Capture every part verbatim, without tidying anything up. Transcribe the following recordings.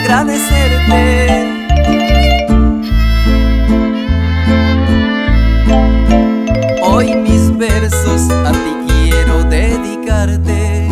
Agradecerte, hoy mis versos a ti quiero dedicarte.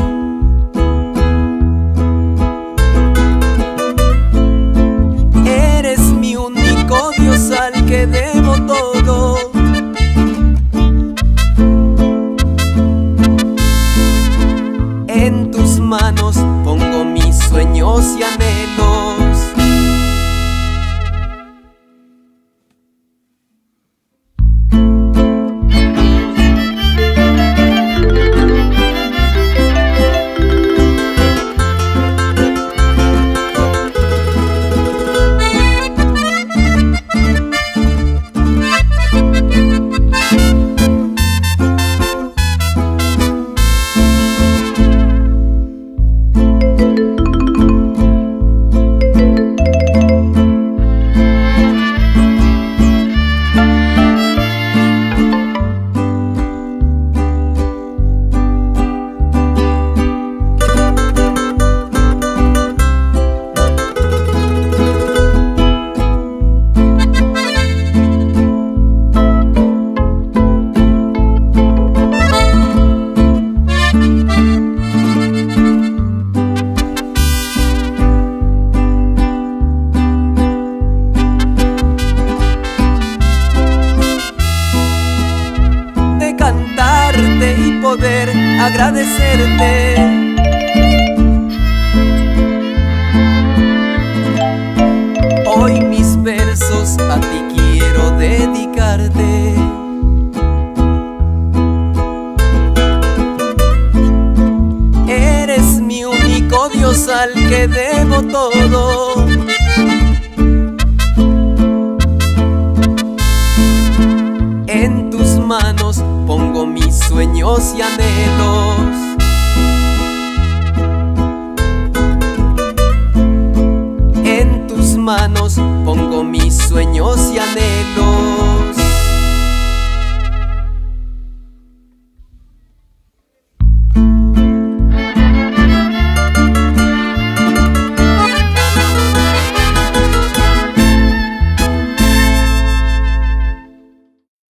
Eres mi único Dios al que debo todo. En tus manos pongo mis sueños y anhelos. Y poder agradecerte, hoy mis versos a ti quiero dedicarte. Eres mi único Dios al que debo todo. En tus manos pongo mis sueños y anhelos. En tus manos pongo mis sueños y anhelos.